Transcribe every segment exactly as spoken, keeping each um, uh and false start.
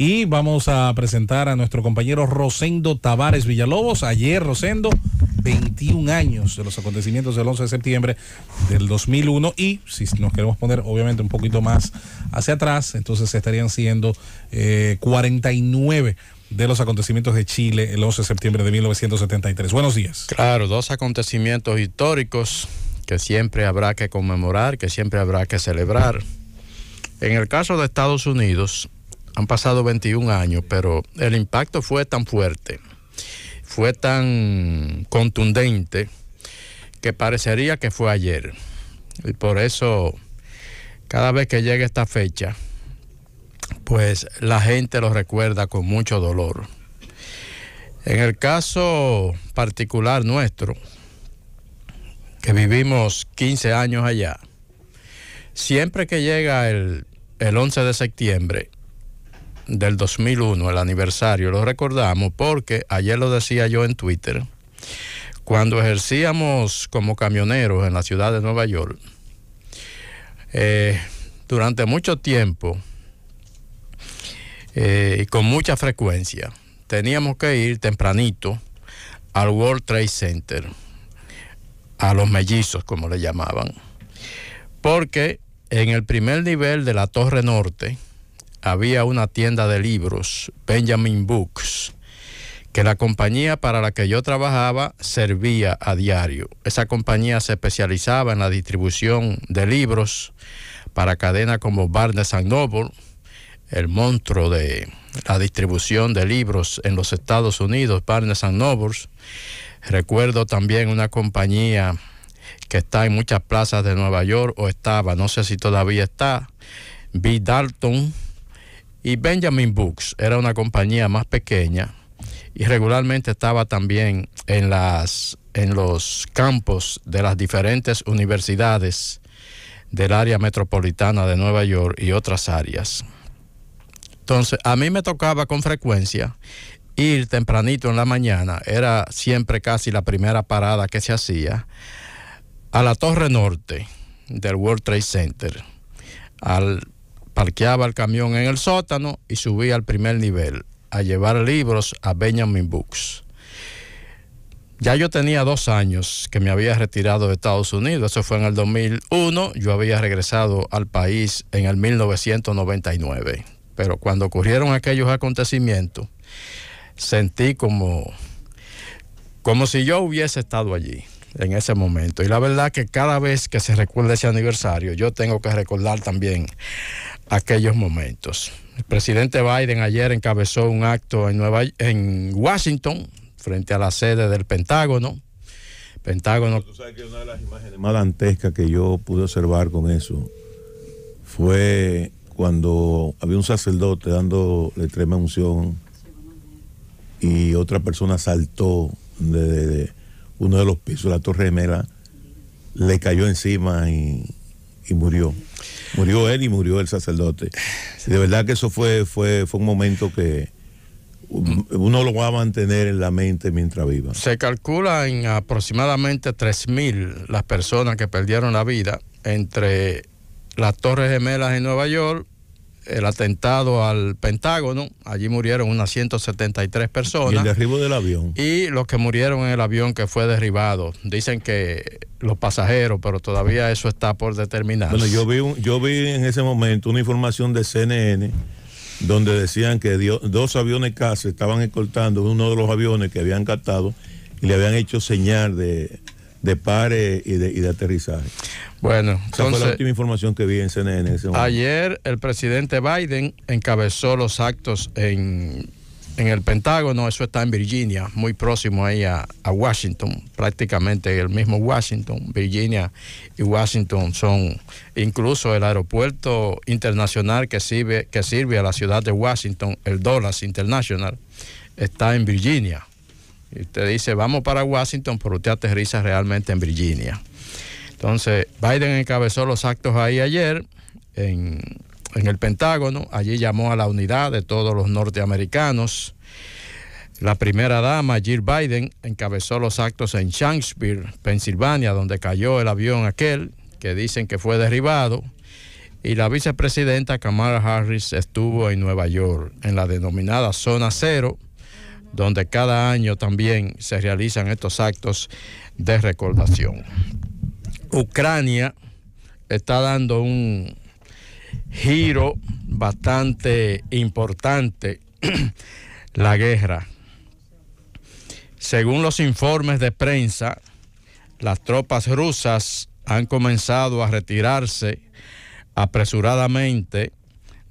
Y vamos a presentar a nuestro compañero Rosendo Tavares Villalobos. Ayer, Rosendo, veintiún años de los acontecimientos del once de septiembre del dos mil uno, y si nos queremos poner obviamente un poquito más hacia atrás, entonces estarían siendo eh, cuarenta y nueve de los acontecimientos de Chile el once de septiembre de mil novecientos setenta y tres. Buenos días. Claro, dos acontecimientos históricos que siempre habrá que conmemorar, que siempre habrá que celebrar. En el caso de Estados Unidos, han pasado veintiún años, pero el impacto fue tan fuerte, fue tan contundente, que parecería que fue ayer. Y por eso, cada vez que llega esta fecha, pues la gente lo recuerda con mucho dolor. En el caso particular nuestro, que vivimos quince años allá, siempre que llega el, el once de septiembre del dos mil uno, el aniversario, lo recordamos porque ayer lo decía yo en Twitter, cuando ejercíamos como camioneros en la ciudad de Nueva York, eh, durante mucho tiempo eh, y con mucha frecuencia, teníamos que ir tempranito al World Trade Center, a los mellizos, como le llamaban, porque en el primer nivel de la Torre Norte había una tienda de libros, Benjamin Books, que la compañía para la que yo trabajaba servía a diario. Esa compañía se especializaba en la distribución de libros para cadenas como Barnes and Noble, el monstruo de la distribución de libros en los Estados Unidos, Barnes and Noble. Recuerdo también una compañía que está en muchas plazas de Nueva York, o estaba, no sé si todavía está, B. Dalton. Y Benjamin Books era una compañía más pequeña y regularmente estaba también en, las, en los campos de las diferentes universidades del área metropolitana de Nueva York y otras áreas. Entonces, a mí me tocaba con frecuencia ir tempranito en la mañana, era siempre casi la primera parada que se hacía, a la Torre Norte del World Trade Center, al... Parqueaba el camión en el sótano y subía al primer nivel a llevar libros a Benjamin Books. Ya yo tenía dos años que me había retirado de Estados Unidos. Eso fue en el dos mil uno. Yo había regresado al país en el mil novecientos noventa y nueve. Pero cuando ocurrieron aquellos acontecimientos, sentí como, como si yo hubiese estado allí en ese momento. Y la verdad que cada vez que se recuerda ese aniversario, yo tengo que recordar también aquellos momentos. El presidente Biden ayer encabezó un acto en, Nueva, en Washington, frente a la sede del Pentágono. Pentágono. Tú sabes que una de las imágenes más dantescas que yo pude observar con eso fue cuando había un sacerdote dando la extrema unción y otra persona saltó de, de, de uno de los pisos de la Torre Gemela, le cayó encima y, y murió. Murió él y murió el sacerdote. De verdad que eso fue, fue, fue un momento que uno lo va a mantener en la mente mientras viva. Se calcula en aproximadamente tres mil las personas que perdieron la vida entre las Torres Gemelas en Nueva York, el atentado al Pentágono, allí murieron unas ciento setenta y tres personas. Y el derribo del avión. Y los que murieron en el avión que fue derribado. Dicen que los pasajeros, pero todavía eso está por determinar. Bueno, yo vi, un, yo vi en ese momento una información de C N N donde decían que dio, dos aviones C A S estaban escoltando uno de los aviones que habían captado y le habían hecho señal de... de pares y de, y de aterrizaje. Bueno, entonces, esa fue la última información que vi en C N N. Ese ayer el presidente Biden encabezó los actos en, en el Pentágono, eso está en Virginia, muy próximo ahí a, a Washington, prácticamente el mismo Washington. Virginia y Washington son incluso el aeropuerto internacional que sirve, que sirve a la ciudad de Washington, el Dulles International, está en Virginia. Y usted dice, vamos para Washington, pero usted aterriza realmente en Virginia. Entonces, Biden encabezó los actos ahí ayer en, en el Pentágono. Allí llamó a la unidad de todos los norteamericanos. La primera dama, Jill Biden, encabezó los actos en Shanksville, Pensilvania, donde cayó el avión aquel, que dicen que fue derribado. y la vicepresidenta Kamala Harris estuvo en Nueva York, en la denominada Zona Cero, donde cada año también se realizan estos actos de recordación. Ucrania está dando un giro bastante importante la guerra. Según los informes de prensa, las tropas rusas han comenzado a retirarse apresuradamente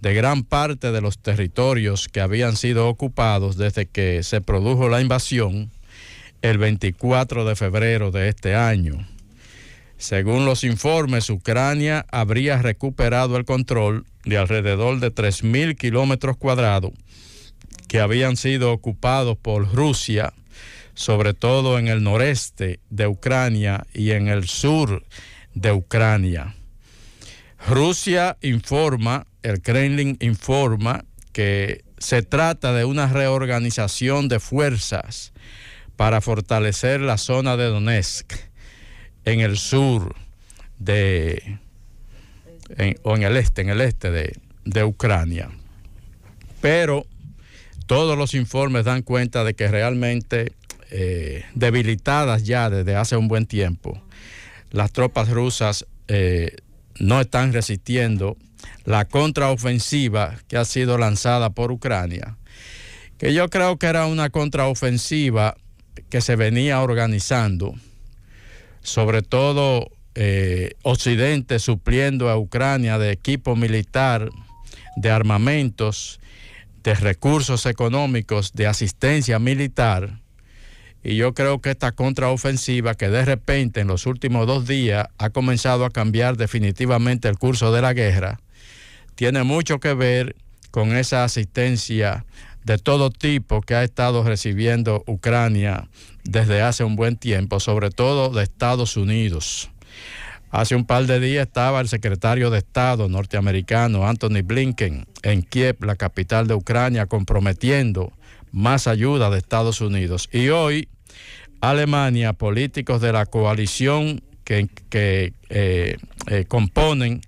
de gran parte de los territorios que habían sido ocupados desde que se produjo la invasión el veinticuatro de febrero de este año. Según los informes, Ucrania habría recuperado el control de alrededor de tres mil kilómetros cuadrados que habían sido ocupados por Rusia, sobre todo en el noreste de Ucrania y en el sur de Ucrania. Rusia informa, el Kremlin informa, que se trata de una reorganización de fuerzas para fortalecer la zona de Donetsk en el sur de, en, o en el este, en el este de, de Ucrania. Pero todos los informes dan cuenta de que realmente eh, debilitadas ya desde hace un buen tiempo, las tropas rusas eh, no están resistiendo la contraofensiva que ha sido lanzada por Ucrania, que yo creo que era una contraofensiva que se venía organizando, sobre todo eh, Occidente supliendo a Ucrania de equipo militar, de armamentos, de recursos económicos, de asistencia militar. Y yo creo que esta contraofensiva, que de repente en los últimos dos días ha comenzado a cambiar definitivamente el curso de la guerra, tiene mucho que ver con esa asistencia de todo tipo que ha estado recibiendo Ucrania desde hace un buen tiempo, sobre todo de Estados Unidos. Hace un par de días estaba el secretario de Estado norteamericano Anthony Blinken en Kiev, la capital de Ucrania, comprometiendo más ayuda de Estados Unidos. Y hoy Alemania, políticos de la coalición que, que eh, eh, componen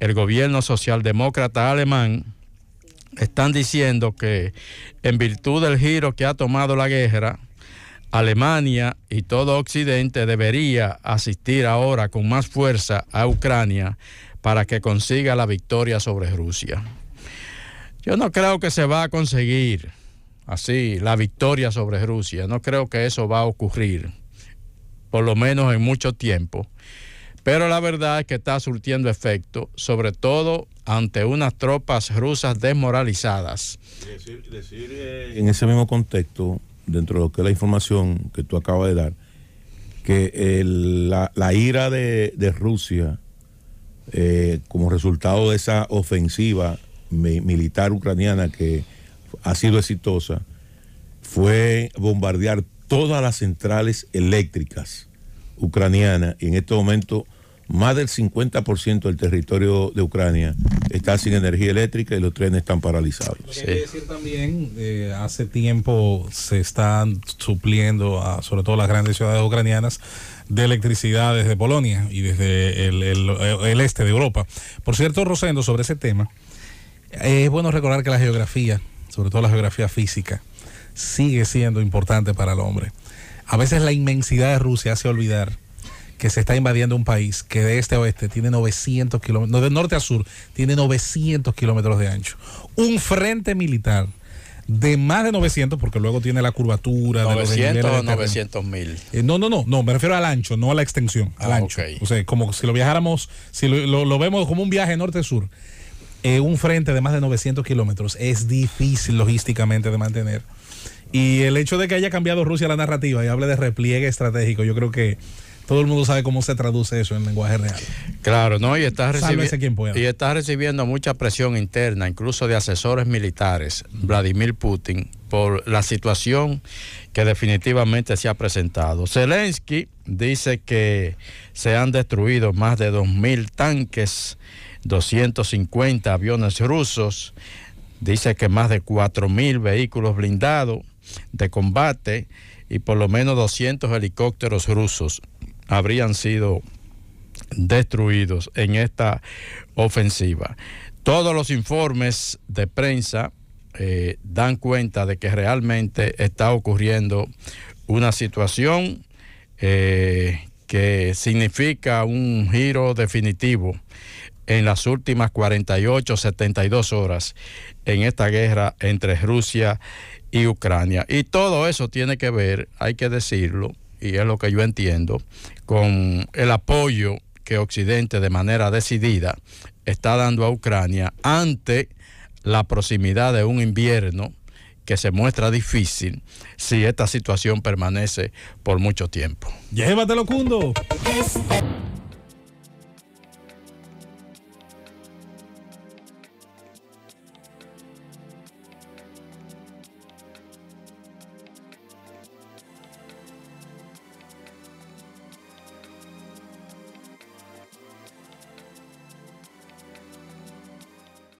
el gobierno socialdemócrata alemán, están diciendo que en virtud del giro que ha tomado la guerra, Alemania y todo Occidente debería asistir ahora con más fuerza a Ucrania para que consiga la victoria sobre Rusia. Yo no creo que se va a conseguir así, la victoria sobre Rusia. No creo que eso va a ocurrir, por lo menos en mucho tiempo. Pero la verdad es que está surtiendo efecto, sobre todo ante unas tropas rusas desmoralizadas. Decir, decir, eh, en ese mismo contexto, dentro de lo que es la información que tú acabas de dar, que el, la, la ira de, de Rusia eh, como resultado de esa ofensiva mi, militar ucraniana que ha sido exitosa, fue bombardear todas las centrales eléctricas ucranianas, y en este momento más del cincuenta por ciento del territorio de Ucrania está sin energía eléctrica y los trenes están paralizados. Lo que hay que decir también, eh, hace tiempo se están supliendo, a, sobre todo las grandes ciudades ucranianas, de electricidad desde Polonia y desde el, el, el este de Europa. Por cierto, Rosendo, sobre ese tema, es bueno recordar que la geografía, sobre todo la geografía física, sigue siendo importante para el hombre. A veces la inmensidad de Rusia hace olvidar que se está invadiendo un país que de este a oeste tiene novecientos kilómetros, de norte a sur tiene novecientos kilómetros de ancho. Un frente militar de más de novecientos, porque luego tiene la curvatura novecientos de los novecientos mil. Eh, no, no, no, no, me refiero al ancho, no a la extensión, al ah, ancho. Okay. O sea, como si lo viajáramos, si lo, lo, lo vemos como un viaje norte-sur. Eh, un frente de más de novecientos kilómetros es difícil logísticamente de mantener. Y el hecho de que haya cambiado Rusia la narrativa y hable de repliegue estratégico, yo creo que todo el mundo sabe cómo se traduce eso en lenguaje real. Claro, ¿no? Y está, recibi- y está recibiendo mucha presión interna, incluso de asesores militares, Vladimir Putin, por la situación que definitivamente se ha presentado. Zelensky dice que se han destruido más de dos mil tanques, doscientos cincuenta aviones rusos, dice que más de cuatro mil vehículos blindados de combate y por lo menos doscientos helicópteros rusos habrían sido destruidos en esta ofensiva. Todos los informes de prensa eh, dan cuenta de que realmente está ocurriendo una situación eh, que significa un giro definitivo en las últimas cuarenta y ocho, setenta y dos horas en esta guerra entre Rusia y Ucrania. Y todo eso tiene que ver, hay que decirlo, y es lo que yo entiendo, con el apoyo que Occidente de manera decidida está dando a Ucrania ante la proximidad de un invierno que se muestra difícil si esta situación permanece por mucho tiempo. ¡Llévatelo, Cundo!